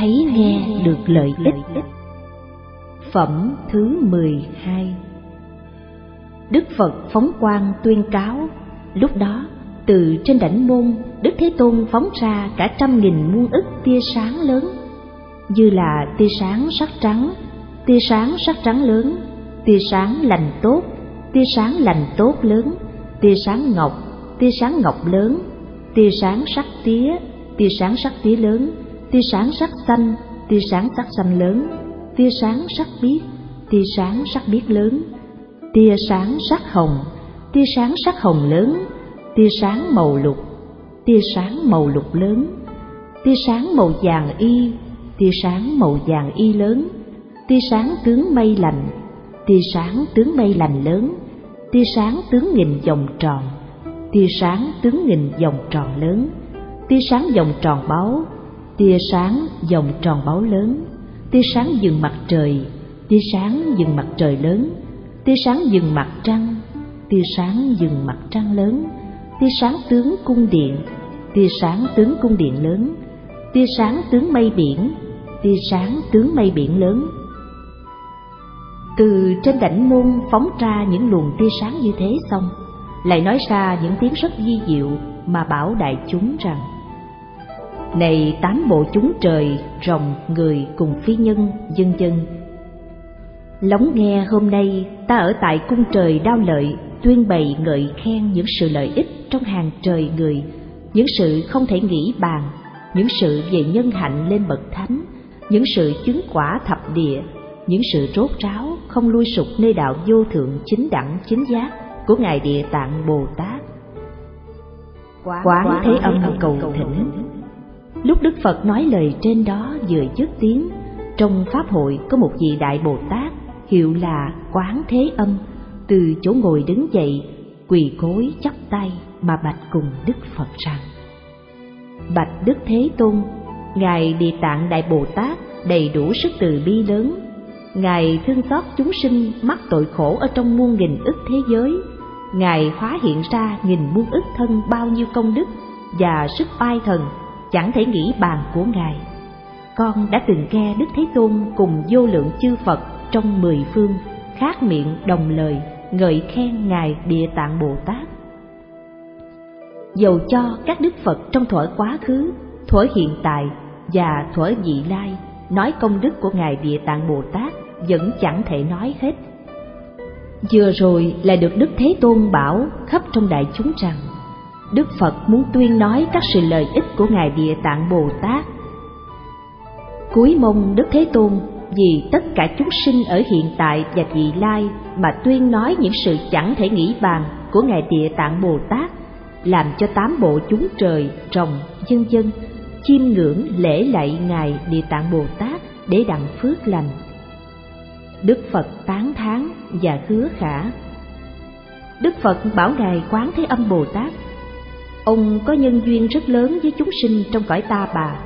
thấy nghe được lợi ích. Phẩm thứ 12. Đức Phật phóng quang tuyên cáo. Lúc đó, từ trên đảnh môn, Đức Thế Tôn phóng ra cả 100.000 muôn ức tia sáng lớn, như là tia sáng sắc trắng, tia sáng sắc trắng lớn, tia sáng lành tốt, tia sáng lành tốt lớn, tia sáng ngọc lớn, tia sáng sắc tía, tia sáng sắc tía lớn, tia sáng sắc xanh, tia sáng sắc xanh lớn, tia sáng sắc biếc, tia sáng sắc biếc lớn, tia sáng sắc hồng, tia sáng sắc hồng lớn, tia sáng màu lục, tia sáng màu lục lớn, tia sáng màu vàng y, tia sáng màu vàng y lớn, tia sáng tướng mây lành, tia sáng tướng mây lành lớn, tia sáng tướng nghìn vòng tròn, tia sáng tướng nghìn vòng tròn lớn, tia sáng vòng tròn báu, tia sáng vòng tròn báu lớn, tia sáng dừng mặt trời, tia sáng dừng mặt trời lớn, tia sáng dừng mặt trăng, tia sáng dừng mặt trăng lớn, tia sáng tướng cung điện, tia sáng tướng cung điện lớn, tia sáng tướng mây biển, tia sáng tướng mây biển lớn. Từ trên đảnh môn phóng ra những luồng tia sáng như thế xong, lại nói ra những tiếng rất vi diệu mà bảo đại chúng rằng: Này 8 bộ chúng trời, rồng, người cùng phi nhân, vân vân, lắng nghe hôm nay ta ở tại cung trời Đao Lợi tuyên bày ngợi khen những sự lợi ích trong hàng trời người, những sự không thể nghĩ bàn, những sự về nhân hạnh lên bậc thánh, những sự chứng quả thập địa, những sự rốt ráo không lui sụp nơi đạo vô thượng chính đẳng chính giác của Ngài Địa Tạng Bồ Tát. Quán Thế Âm cầu thỉnh. Lúc Đức Phật nói lời trên đó vừa dứt tiếng, trong pháp hội có một vị đại Bồ Tát hiệu là Quán Thế Âm, từ chỗ ngồi đứng dậy, quỳ gối chắp tay mà bạch cùng Đức Phật rằng: Bạch Đức Thế Tôn, Ngài Địa Tạng Đại Bồ Tát đầy đủ sức từ bi lớn, Ngài thương xót chúng sinh mắc tội khổ ở trong muôn nghìn ức thế giới, Ngài hóa hiện ra nghìn muôn ức thân bao nhiêu công đức và sức oai thần chẳng thể nghĩ bàn của Ngài. Con đã từng nghe Đức Thế Tôn cùng vô lượng chư Phật trong 10 phương khác miệng đồng lời ngợi khen Ngài Địa Tạng Bồ Tát. Dầu cho các Đức Phật trong thuở quá khứ, thuở hiện tại và thuở vị lai nói công đức của Ngài Địa Tạng Bồ Tát vẫn chẳng thể nói hết. Vừa rồi lại được Đức Thế Tôn bảo khắp trong đại chúng rằng Đức Phật muốn tuyên nói các sự lợi ích của Ngài Địa Tạng Bồ Tát. Cúi mong Đức Thế Tôn vì tất cả chúng sinh ở hiện tại và vị lai mà tuyên nói những sự chẳng thể nghĩ bàn của Ngài Địa Tạng Bồ Tát, làm cho 8 bộ chúng trời, rồng, vân vân chiêm ngưỡng lễ lạy Ngài Địa Tạng Bồ Tát để đặng phước lành. Đức Phật tán thán và hứa khả. Đức Phật bảo Ngài Quán Thế Âm Bồ Tát: Ông có nhân duyên rất lớn với chúng sinh trong cõi Ta Bà,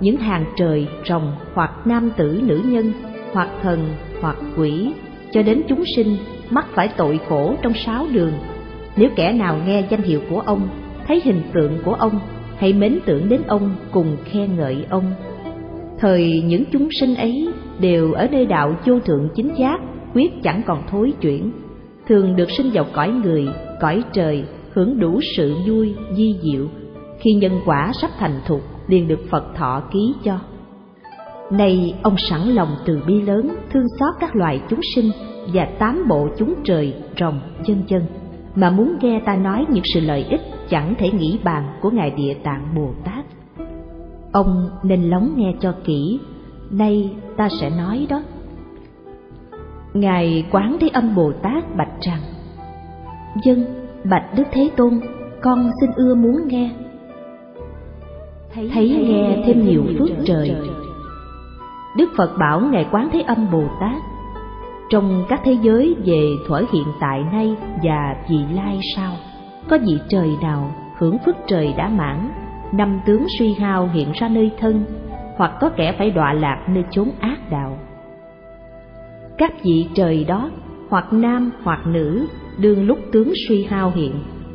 những hàng trời, rồng, hoặc nam tử nữ nhân, hoặc thần, hoặc quỷ, cho đến chúng sinh mắc phải tội khổ trong 6 đường. Nếu kẻ nào nghe danh hiệu của ông, thấy hình tượng của ông, hãy mến tưởng đến ông cùng khen ngợi ông. Thời những chúng sinh ấy đều ở nơi đạo vô thượng chính giác, quyết chẳng còn thối chuyển, thường được sinh vào cõi người, cõi trời, hưởng đủ sự vui, vi diệu. Khi nhân quả sắp thành thục, liền được Phật thọ ký cho. Nay ông sẵn lòng từ bi lớn, thương xót các loài chúng sinh và 8 bộ chúng trời, rồng, vân vân, mà muốn nghe ta nói những sự lợi ích chẳng thể nghĩ bàn của Ngài Địa Tạng Bồ Tát. Ông nên lắng nghe cho kỹ, nay ta sẽ nói đó. Ngài Quán Thế Âm Bồ Tát bạch rằng: Vâng, bạch Đức Thế Tôn, con xin ưa muốn nghe. Thấy nghe thêm nhiều phước trời. Đức Phật bảo Ngài Quán Thế Âm Bồ Tát: Trong các thế giới về thuở hiện tại nay và vị lai sau, có vị trời nào hưởng phước trời đã mãn, 5 tướng suy hao hiện ra nơi thân, hoặc có kẻ phải đọa lạc nơi chốn ác đạo. Các vị trời đó, hoặc nam hoặc nữ, đương lúc tướng suy hao hiện,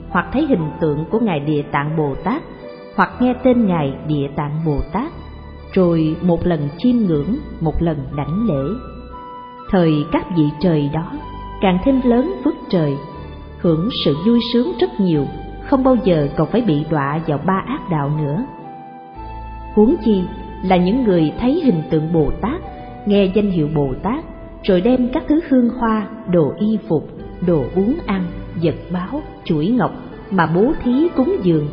hoặc thấy hình tượng của Ngài Địa Tạng Bồ Tát, hoặc nghe tên Ngài Địa Tạng Bồ Tát, rồi một lần chiêm ngưỡng, một lần đảnh lễ. Thời các vị trời đó càng thêm lớn phước trời, hưởng sự vui sướng rất nhiều, không bao giờ còn phải bị đọa vào ba ác đạo nữa. Huống chi là những người thấy hình tượng Bồ Tát, nghe danh hiệu Bồ Tát, rồi đem các thứ hương hoa, đồ y phục, đồ uống ăn, vật báo, chuỗi ngọc mà bố thí cúng dường,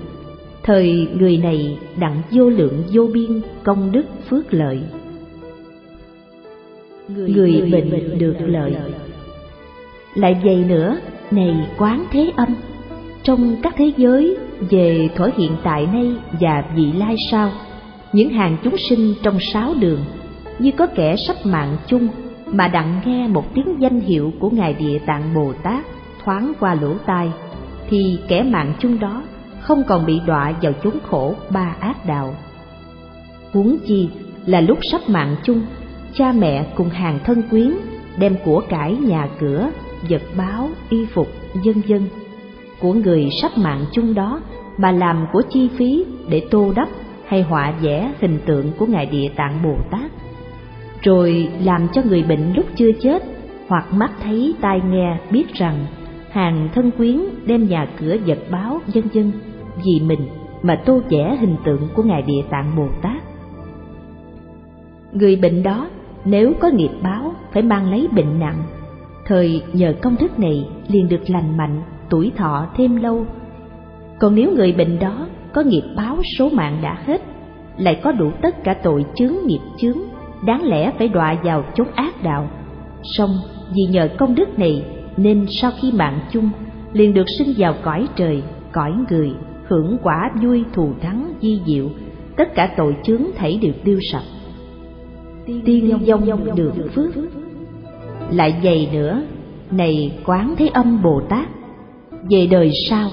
thời người này đặng vô lượng vô biên công đức phước lợi. Người bệnh được lợi. Lại vậy nữa, này Quán Thế Âm, trong các thế giới về thuở hiện tại nay và vị lai sau, những hàng chúng sinh trong sáu đường như có kẻ sắp mạng chung mà đặng nghe một tiếng danh hiệu của Ngài Địa Tạng Bồ Tát thoáng qua lỗ tai, thì kẻ mạng chung đó không còn bị đọa vào chốn khổ ba ác đạo. Huống chi là lúc sắp mạng chung, cha mẹ cùng hàng thân quyến đem của cải, nhà cửa, vật báo, y phục, vân vân của người sắp mạng chung đó mà làm của chi phí để tô đắp hay họa vẽ hình tượng của Ngài Địa Tạng Bồ Tát, rồi làm cho người bệnh lúc chưa chết hoặc mắt thấy tai nghe biết rằng hàng thân quyến đem nhà cửa, vật báo, vân vân vì mình mà tô vẽ hình tượng của Ngài Địa Tạng Bồ Tát. Người bệnh đó nếu có nghiệp báo phải mang lấy bệnh nặng, thời nhờ công đức này liền được lành mạnh, tuổi thọ thêm lâu. Còn nếu người bệnh đó có nghiệp báo số mạng đã hết, lại có đủ tất cả tội chướng nghiệp chướng, đáng lẽ phải đọa vào chốn ác đạo, song vì nhờ công đức này nên sau khi mạng chung liền được sinh vào cõi trời, cõi người, hưởng quả vui thù thắng vi diệu, tất cả tội chướng thảy đều tiêu sạch. Tiên dông được phước. Lại vậy nữa, này Quán Thế Âm Bồ Tát, về đời sau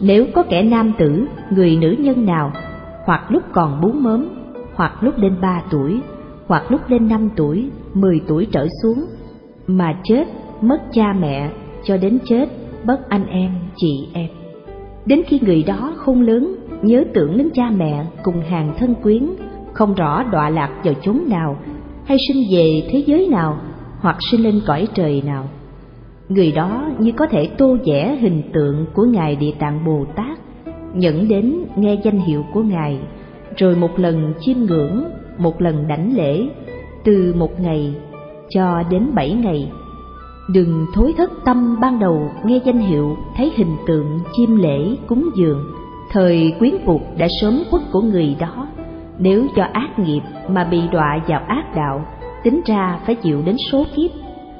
nếu có kẻ nam tử, người nữ nhân nào, hoặc lúc còn bú mớm, hoặc lúc lên 3 tuổi, hoặc lúc lên 5 tuổi, 10 tuổi trở xuống, mà chết, mất cha mẹ, cho đến chết, bất anh em, chị em, đến khi người đó khôn lớn, nhớ tưởng đến cha mẹ cùng hàng thân quyến, không rõ đọa lạc vào chốn nào, hay sinh về thế giới nào, hoặc sinh lên cõi trời nào, người đó như có thể tô vẽ hình tượng của Ngài Địa Tạng Bồ Tát, nhẫn đến nghe danh hiệu của Ngài, rồi một lần chiêm ngưỡng, một lần đảnh lễ, từ 1 ngày cho đến 7 ngày. Đừng thối thất tâm ban đầu nghe danh hiệu, thấy hình tượng, chiêm lễ, cúng dường, thời quyến phục đã sớm khuất của người đó, nếu do ác nghiệp mà bị đọa vào ác đạo, tính ra phải chịu đến số kiếp.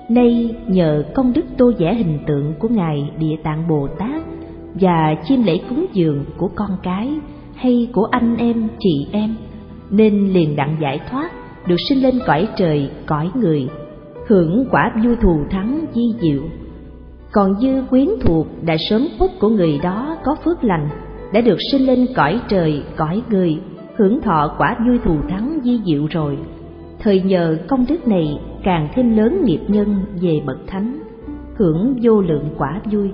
Nay nhờ công đức tô vẽ hình tượng của Ngài Địa Tạng Bồ Tát và chiêm lễ cúng dường của con cái hay của anh em, chị em, nên liền đặng giải thoát, được sinh lên cõi trời, cõi người, hưởng quả vui thù thắng vi diệu. Còn dư quyến thuộc đã sớm phúc của người đó có phước lành, đã được sinh lên cõi trời, cõi người, hưởng thọ quả vui thù thắng vi diệu rồi, thời nhờ công đức này càng thêm lớn nghiệp nhân về bậc thánh, hưởng vô lượng quả vui.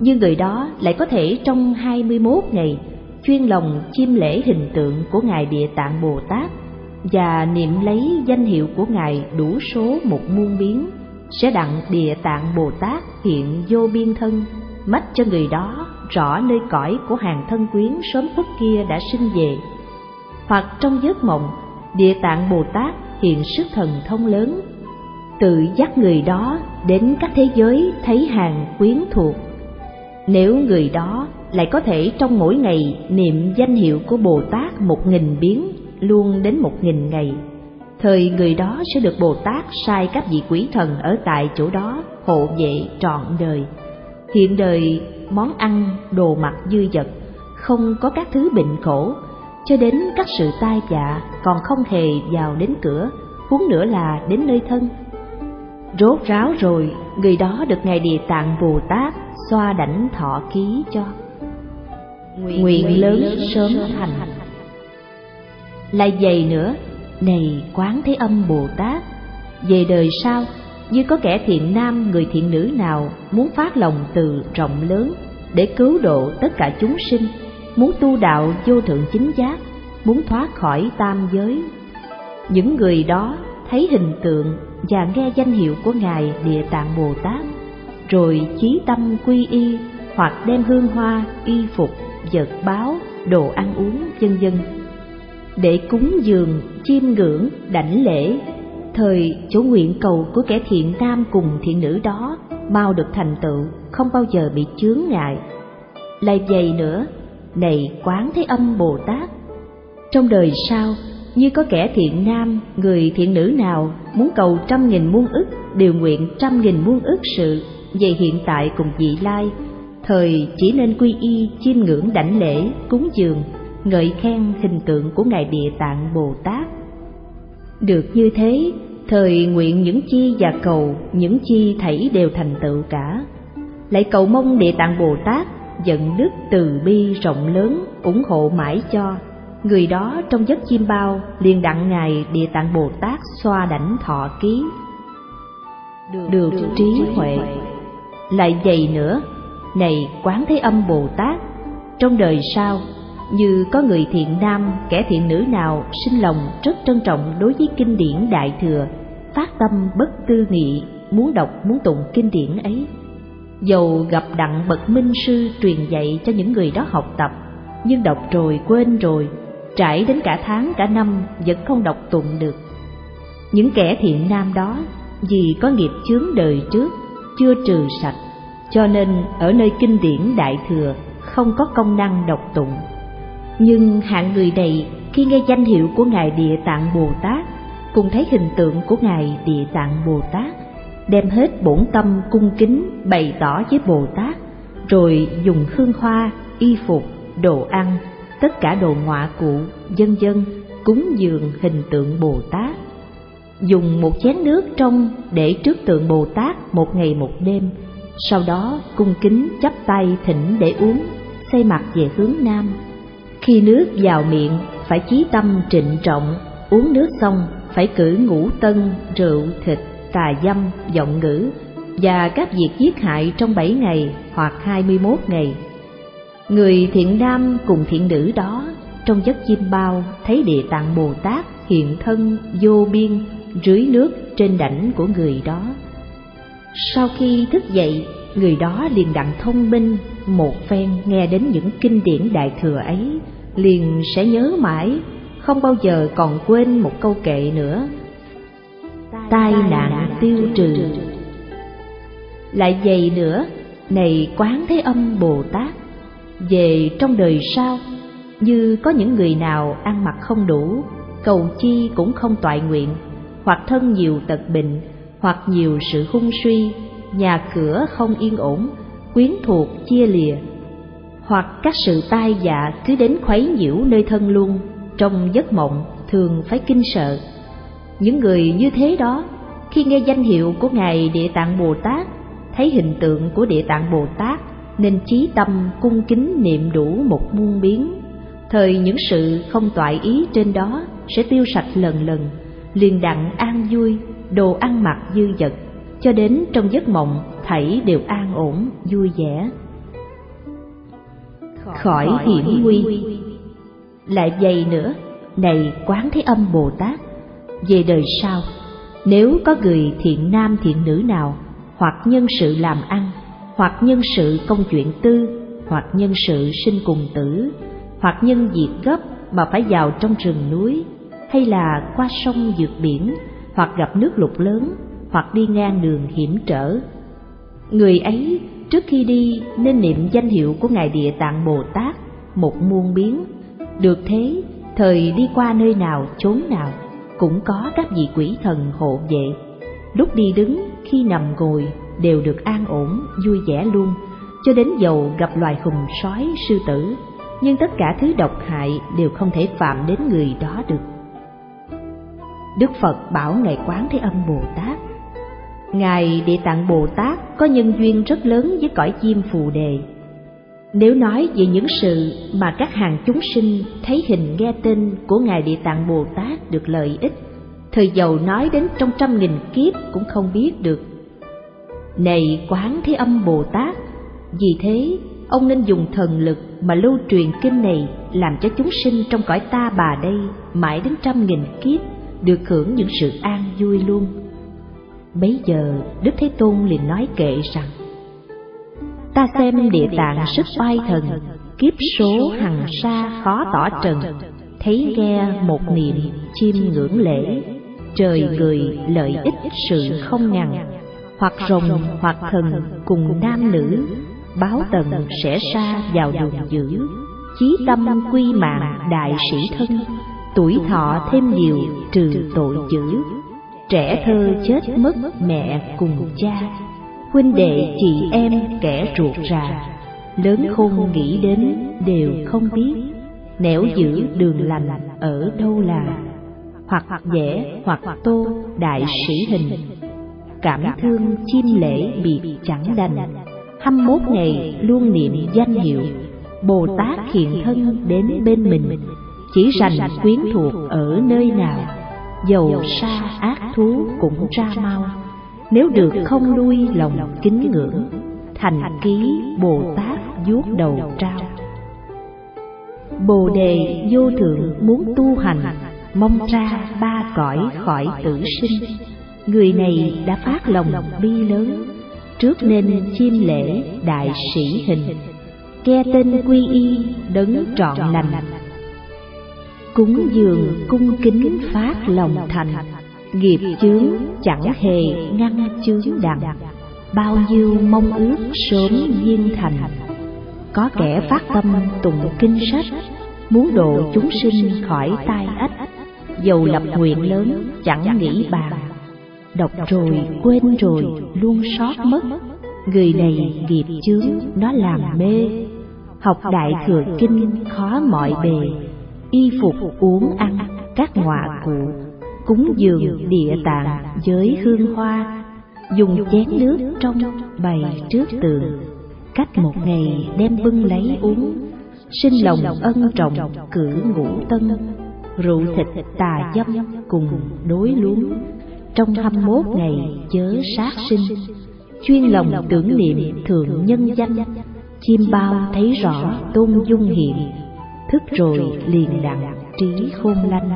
Như người đó lại có thể trong 21 ngày chuyên lòng chiêm lễ hình tượng của Ngài Địa Tạng Bồ Tát và niệm lấy danh hiệu của Ngài đủ số một muôn biến, sẽ đặng Địa Tạng Bồ Tát hiện vô biên thân, mách cho người đó rõ nơi cõi của hàng thân quyến sớm phút kia đã sinh về. Hoặc trong giấc mộng, Địa Tạng Bồ Tát hiện sức thần thông lớn, tự dắt người đó đến các thế giới thấy hàng quyến thuộc. Nếu người đó lại có thể trong mỗi ngày niệm danh hiệu của Bồ Tát 1000 biến, luôn đến 1000 ngày, thời người đó sẽ được Bồ Tát sai các vị quỷ thần ở tại chỗ đó hộ vệ trọn đời. Hiện đời món ăn, đồ mặc dư dật, không có các thứ bệnh khổ, cho đến các sự tai vạ còn không hề vào đến cửa, huống nữa là đến nơi thân. Rốt ráo rồi, người đó được Ngài Địa Tạng Bồ Tát xoa đảnh thọ ký cho. Nguyện lớn sớm thành. Lại vậy nữa, này Quán Thế Âm Bồ Tát, về đời sau như có kẻ thiện nam, người thiện nữ nào muốn phát lòng từ rộng lớn để cứu độ tất cả chúng sinh, muốn tu đạo vô thượng chính giác, muốn thoát khỏi tam giới, Những người đó thấy hình tượng và nghe danh hiệu của Ngài Địa Tạng Bồ Tát, rồi chí tâm quy y hoặc đem hương hoa, y phục, vật báo, đồ ăn uống, vân vân để cúng dường, chiêm ngưỡng, đảnh lễ. Thời chỗ nguyện cầu của kẻ thiện nam cùng thiện nữ đó mau được thành tựu, không bao giờ bị chướng ngại. Lại vậy nữa, này Quán Thế Âm Bồ Tát, trong đời sau, như có kẻ thiện nam, người thiện nữ nào muốn cầu 100.000 muôn ức, điều nguyện 100.000 muôn ức sự về hiện tại cùng vị lai, thời chỉ nên quy y, chiêm ngưỡng, đảnh lễ, cúng dường, ngợi khen hình tượng của Ngài Địa Tạng Bồ Tát. Được như thế, thời nguyện những chi và cầu những chi thảy đều thành tựu cả. Lại cầu mong Địa Tạng Bồ Tát dẫn đức từ bi rộng lớn ủng hộ mãi cho. Người đó trong giấc chiêm bao liền đặng Ngài Địa Tạng Bồ Tát xoa đảnh thọ ký, được trí huệ. Lại vậy nữa, này Quán Thế Âm Bồ Tát, trong đời sau, như có người thiện nam, kẻ thiện nữ nào sinh lòng rất trân trọng đối với kinh điển Đại Thừa, phát tâm bất tư nghị, muốn đọc muốn tụng kinh điển ấy. Dầu gặp đặng bậc minh sư truyền dạy cho những người đó học tập, nhưng đọc rồi quên rồi, trải đến cả tháng cả năm vẫn không đọc tụng được. Những kẻ thiện nam đó vì có nghiệp chướng đời trước chưa trừ sạch, cho nên ở nơi kinh điển Đại Thừa không có công năng đọc tụng. Nhưng hạng người này khi nghe danh hiệu của Ngài Địa Tạng Bồ Tát, cùng thấy hình tượng của Ngài Địa Tạng Bồ Tát, đem hết bổn tâm cung kính bày tỏ với Bồ Tát, rồi dùng hương hoa, y phục, đồ ăn, tất cả đồ ngoạ cụ, vân vân cúng dường hình tượng Bồ Tát. Dùng một chén nước trong để trước tượng Bồ Tát một ngày một đêm, sau đó cung kính chắp tay thỉnh để uống, xoay mặt về hướng nam. Khi nước vào miệng phải chí tâm trịnh trọng, uống nước xong phải cử ngũ tân, rượu, thịt, tà dâm, vọng ngữ và các việc giết hại trong 7 ngày hoặc 21 ngày. Người thiện nam cùng thiện nữ đó trong giấc chiêm bao thấy Địa Tạng Bồ Tát hiện thân vô biên rưới nước trên đảnh của người đó. Sau khi thức dậy, người đó liền đặng thông minh, một phen nghe đến những kinh điển Đại Thừa ấy liền sẽ nhớ mãi, không bao giờ còn quên một câu kệ nữa: tai nạn tiêu trừ. Lại vậy nữa, này Quán Thế Âm Bồ Tát, về trong đời sau, như có những người nào ăn mặc không đủ, cầu chi cũng không toại nguyện, hoặc thân nhiều tật bệnh, hoặc nhiều sự hung suy, nhà cửa không yên ổn, quyến thuộc chia lìa, hoặc các sự tai vạ cứ đến khuấy nhiễu nơi thân luôn, trong giấc mộng thường phải kinh sợ. Những người như thế đó khi nghe danh hiệu của Ngài Địa Tạng Bồ Tát, thấy hình tượng của Địa Tạng Bồ Tát nên chí tâm cung kính niệm đủ một muôn biến, thời những sự không toại ý trên đó sẽ tiêu sạch lần lần, liền đặng an vui, đồ ăn mặc dư dật, cho đến trong giấc mộng thảy đều an ổn vui vẻ, khỏi hiểm nguy. Lại vậy nữa, này Quán Thế Âm Bồ Tát, về đời sau, nếu có người thiện nam thiện nữ nào, hoặc nhân sự làm ăn, hoặc nhân sự công chuyện tư, hoặc nhân sự sinh cùng tử, hoặc nhân việc gấp mà phải vào trong rừng núi, hay là qua sông vượt biển, hoặc gặp nước lụt lớn, hoặc đi ngang đường hiểm trở, người ấy trước khi đi nên niệm danh hiệu của Ngài Địa Tạng Bồ Tát một muôn biến. Được thế, thời đi qua nơi nào chốn nào cũng có các vị quỷ thần hộ vệ, lúc đi đứng khi nằm ngồi đều được an ổn vui vẻ luôn, cho đến dầu gặp loài hùng sói sư tử, nhưng tất cả thứ độc hại đều không thể phạm đến người đó được. Đức Phật bảo Ngài Quán Thế Âm Bồ Tát, Ngài Địa Tạng Bồ Tát có nhân duyên rất lớn với cõi Diêm Phù Đề. Nếu nói về những sự mà các hàng chúng sinh thấy hình nghe tên của Ngài Địa Tạng Bồ Tát được lợi ích, thời dầu nói đến trong 100.000 kiếp cũng không biết được. Này Quán Thế Âm Bồ Tát, vì thế ông nên dùng thần lực mà lưu truyền kinh này, làm cho chúng sinh trong cõi ta bà đây mãi đến 100.000 kiếp được hưởng những sự an vui luôn. Bấy giờ Đức Thế Tôn liền nói kệ rằng: Ta xem Địa Tạng sức oai thần, kiếp số hằng sa khó tỏ trần. Thấy nghe một niệm chim ngưỡng lễ, trời người lợi ích sự không ngần. Hoặc rồng hoặc thần cùng nam nữ, báo tận sẽ sa vào đường dữ. Chí tâm quy mạng đại sĩ thân, tuổi thọ thêm nhiều trừ tội dữ. Trẻ thơ chết mất mẹ cùng cha, huynh đệ chị em kẻ ruột rà. Lớn khôn nghĩ đến đều không biết, nẻo giữ đường lành ở đâu là. Hoặc vẽ hoặc tô đại sĩ hình, cảm thương chim lễ biệt chẳng đành. 21 ngày luôn niệm danh hiệu, Bồ Tát hiện thân đến bên mình. Chỉ rành quyến thuộc ở nơi nào, dầu sa ác thú cũng ra mau. Nếu được không nuôi lòng kính ngưỡng, thành ký Bồ Tát vuốt đầu trao. Bồ đề vô thượng muốn tu hành, mong ra ba cõi khỏi tử sinh. Người này đã phát lòng bi lớn, trước nên chiêm lễ đại sĩ hình. Nghe tên quy y đấng trọn lành, cúng dường cung kính phát lòng thành. Nghiệp chướng chẳng hề ngăn chướng đặng, bao nhiêu mong ước sớm viên thành. Có kẻ phát tâm tụng kinh sách, muốn độ chúng sinh khỏi tai ách. Dầu lập nguyện lớn chẳng nghĩ bàn, đọc rồi quên rồi luôn sót mất. Người này nghiệp chướng nó làm mê, học đại thừa kinh khó mọi bề. Y phục uống ăn các ngọa cụ, cúng dường Địa Tạng với hương hoa. Dùng chén nước trong bày trước tường, cách một ngày đem bưng lấy uống. Sinh lòng ân trọng cử ngũ tân, rượu thịt tà dâm cùng đối luống. Trong 21 ngày chớ sát sinh, chuyên lòng tưởng niệm thượng nhân danh. Chim bao thấy rõ tôn dung hiện, thức rồi liền đặng trí khôn lanh.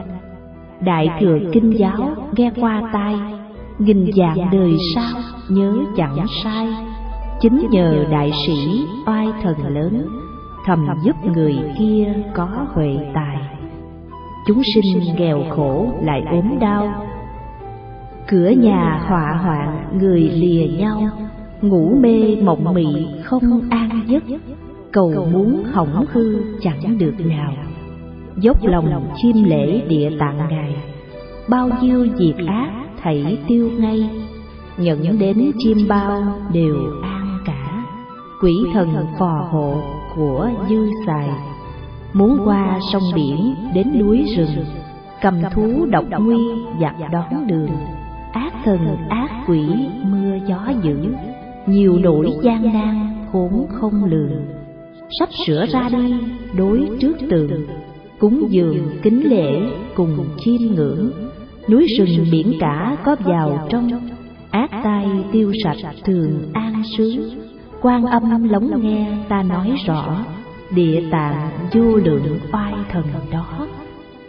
Đại thừa kinh giáo nghe qua tai, nghìn dạng đời sau nhớ chẳng sai. Chính nhờ đại sĩ oai thần lớn, thầm giúp người kia có huệ tài. Chúng sinh nghèo khổ lại ốm đau, cửa nhà họa hoạn người lìa nhau. Ngủ mê mộng mị không an giấc, cầu muốn hỏng hư chẳng được nào. Dốc lòng chiêm lễ Địa Tạng ngài, bao nhiêu việc ác thảy tiêu ngay. Nhận đến chim bao đều an cả, quỷ thần phò hộ của dư xài. Muốn qua sông biển đến núi rừng, cầm thú độc nguy giặc đón đường. Ác thần ác quỷ mưa gió dữ, nhiều nỗi gian nan khốn không lường. Sắp sửa ra đi đối trước tường, cúng dường kính lễ cùng chiêm ngưỡng. Núi rừng biển cả có vào trong, ác tai tiêu sạch thường an sướng. Quan Âm lắng nghe ta nói rõ, Địa Tạng vô lượng oai thần đó.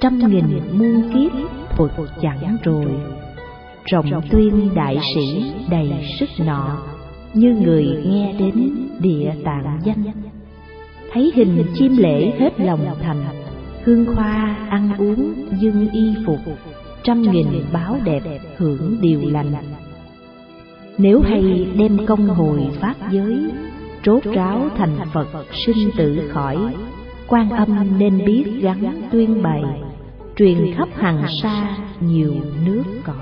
Trăm nghìn muôn kiếp thuộc chẳng rồi, rộng tuyên đại sĩ đầy sức nọ. Như người nghe đến Địa Tạng danh, thấy hình chiêm lễ hết lòng thành. Hương hoa ăn uống dưng y phục, trăm nghìn báo đẹp hưởng điều lành. Nếu hay đem công hồi phát giới, trốt ráo thành Phật sinh tử khỏi. Quan Âm nên biết gắn tuyên bày, truyền khắp hằng sa nhiều nước cõi.